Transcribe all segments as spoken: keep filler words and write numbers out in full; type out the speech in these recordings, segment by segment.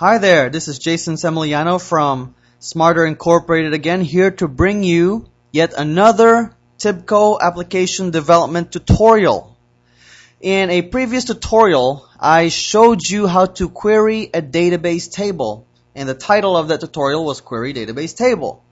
Hi there, this is Jazon Samillano from Xmarter Incorporated again, here to bring you yet another TIBCO application development tutorial. In a previous tutorial, I showed you how to query a database table, and the title of that tutorial was Query Database Table.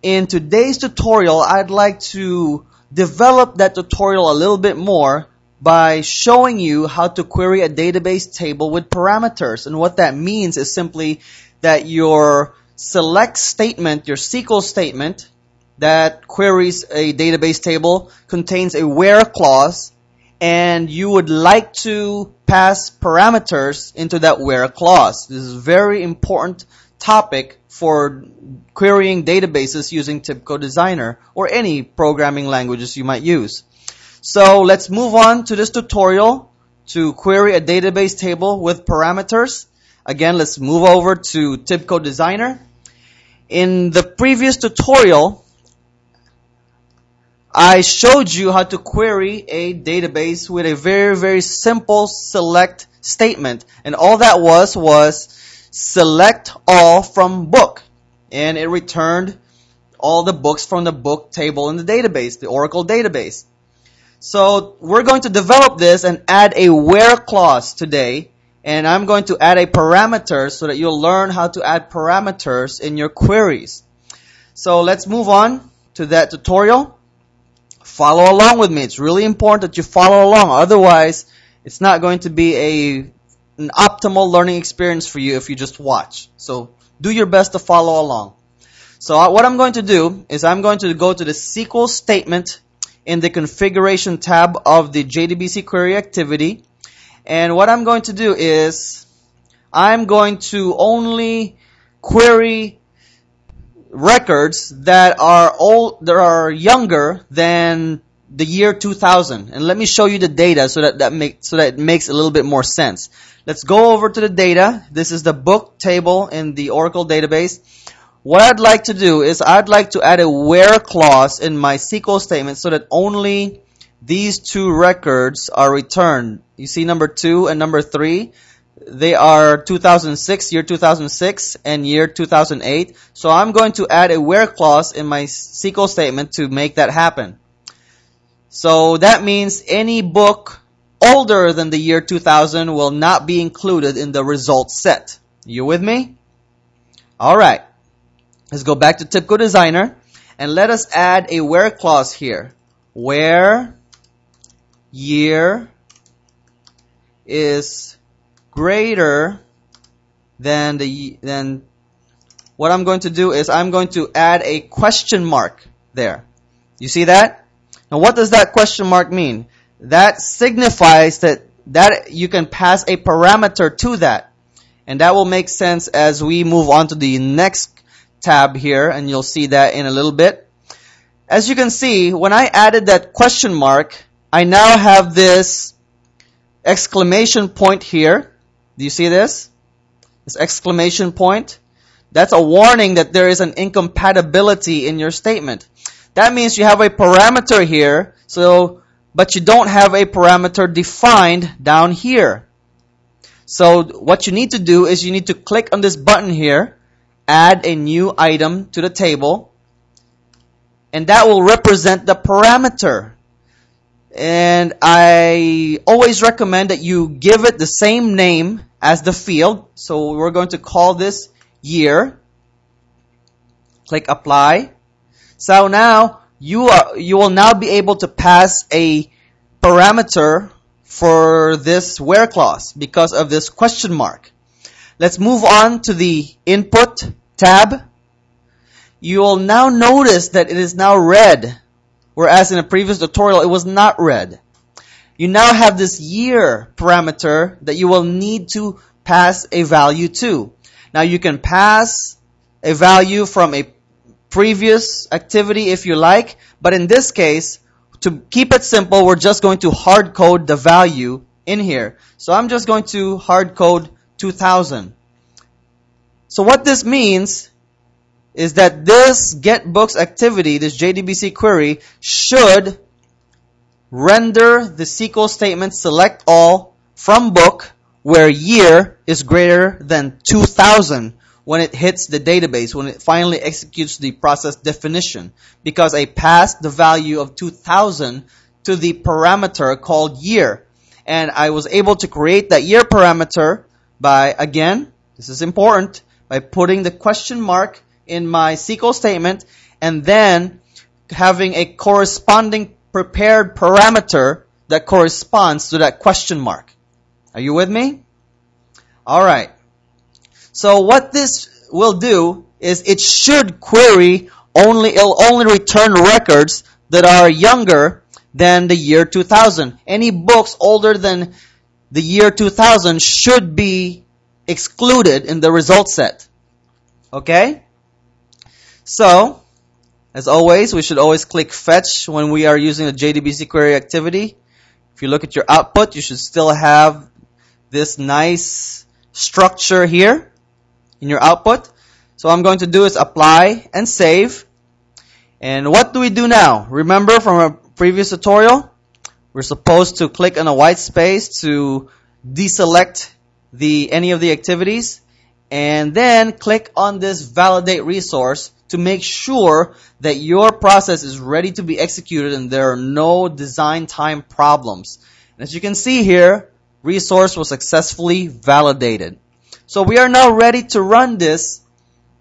In today's tutorial, I'd like to develop that tutorial a little bit more by showing you how to query a database table with parameters. And what that means is simply that your select statement, your S Q L statement that queries a database table, contains a where clause, and you would like to pass parameters into that where clause. This is a very important topic for querying databases using TIBCO Designer or any programming languages you might use. So let's move on to this tutorial to query a database table with parameters. Again, let's move over to TIBCO Designer. In the previous tutorial, I showed you how to query a database with a very, very simple select statement. And all that was was select all from book. And it returned all the books from the book table in the database, the Oracle database. So we're going to develop this and add a where clause today. And I'm going to add a parameter so that you'll learn how to add parameters in your queries. So let's move on to that tutorial. Follow along with me. It's really important that you follow along. Otherwise, it's not going to be a, an optimal learning experience for you if you just watch. So do your best to follow along. So what I'm going to do is I'm going to go to the S Q L statement in the configuration tab of the J D B C query activity. And what I'm going to do is I'm going to only query records that are old, that are younger than the year two thousand. And let me show you the data so that that make, so that it makes a little bit more sense. Let's go over to the data. This is the book table in the Oracle database. What I'd like to do is I'd like to add a where clause in my S Q L statement so that only these two records are returned. You see number two and number three. They are two thousand six, year two thousand six, and year two thousand eight. So I'm going to add a where clause in my S Q L statement to make that happen. So that means any book older than the year two thousand will not be included in the result set. You with me? All right. Let's go back to TIBCO Designer, and let us add a where clause here. Where year is greater than the than what I'm going to do is I'm going to add a question mark there. You see that? Now what does that question mark mean? That signifies that that you can pass a parameter to that, and that will make sense as we move on to the next tab here, and you'll see that in a little bit. As you can see, when I added that question mark, I now have this exclamation point here. Do you see this? This exclamation point? That's a warning that there is an incompatibility in your statement. That means you have a parameter here, so but you don't have a parameter defined down here. So what you need to do is you need to click on this button here, add a new item to the table, and that will represent the parameter. And I always recommend that you give it the same name as the field. So we're going to call this year. Click apply. So now you are you will now be able to pass a parameter for this where clause because of this question mark. Let's move on to the input tab. You will now notice that it is now red, whereas in a previous tutorial it was not red. You now have this year parameter that you will need to pass a value to. Now you can pass a value from a previous activity if you like, but in this case, to keep it simple, we're just going to hard code the value in here. So I'm just going to hard code two thousand. So what this means is that this get books activity, this J D B C query, should render the S Q L statement select all from book where year is greater than two thousand when it hits the database, when it finally executes the process definition, because I passed the value of two thousand to the parameter called year. And I was able to create that year parameter by, again, this is important, by putting the question mark in my S Q L statement and then having a corresponding prepared parameter that corresponds to that question mark. Are you with me? All right. So what this will do is it should query only, it'll only return records that are younger than the year two thousand. Any books older than the year two thousand should be excluded in the result set. Okay? So, as always, we should always click Fetch when we are using a J D B C query activity. If you look at your output, you should still have this nice structure here in your output. So what I'm going to do is apply and save. And what do we do now? Remember from our previous tutorial, we're supposed to click on a white space to deselect the any of the activities and then click on this validate resource to make sure that your process is ready to be executed and there are no design time problems. And as you can see here, resource was successfully validated. So we are now ready to run this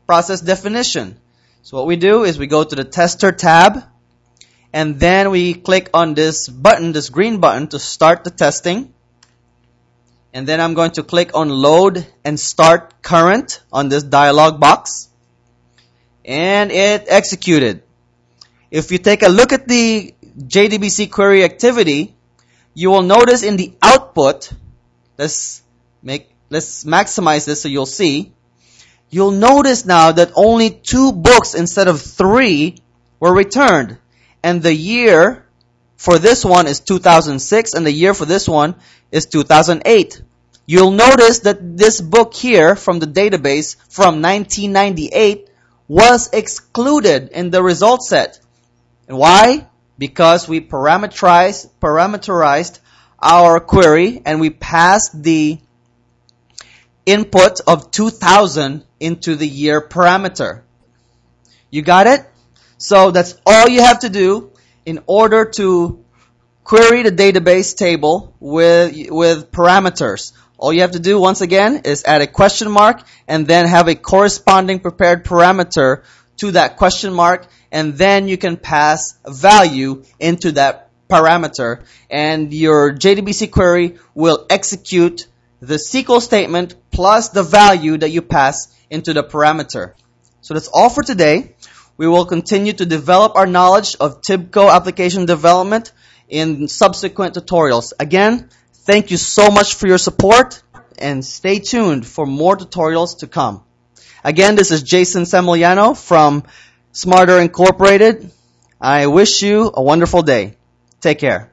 process definition. So what we do is we go to the tester tab and then we click on this button, this green button, to start the testing. And then I'm going to click on load and start current on this dialog box. And it executed. If you take a look at the J D B C query activity, you will notice in the output, let's make Let's maximize this so you'll see. You'll notice now that only two books instead of three were returned. And the year for this one is two thousand six and the year for this one is two thousand eight. You'll notice that this book here from the database from nineteen ninety-eight was excluded in the result set. And why? Because we parameterized, parameterized our query and we passed the input of two thousand into the year parameter. You got it? So that's all you have to do in order to query the database table with, with parameters. All you have to do, once again, is add a question mark and then have a corresponding prepared parameter to that question mark, and then you can pass value into that parameter, and your J D B C query will execute the S Q L statement plus the value that you pass into the parameter. So that's all for today. We will continue to develop our knowledge of TIBCO application development in subsequent tutorials. Again, thank you so much for your support and stay tuned for more tutorials to come. Again, this is Jazon Samillano from Xmarter Incorporated. I wish you a wonderful day. Take care.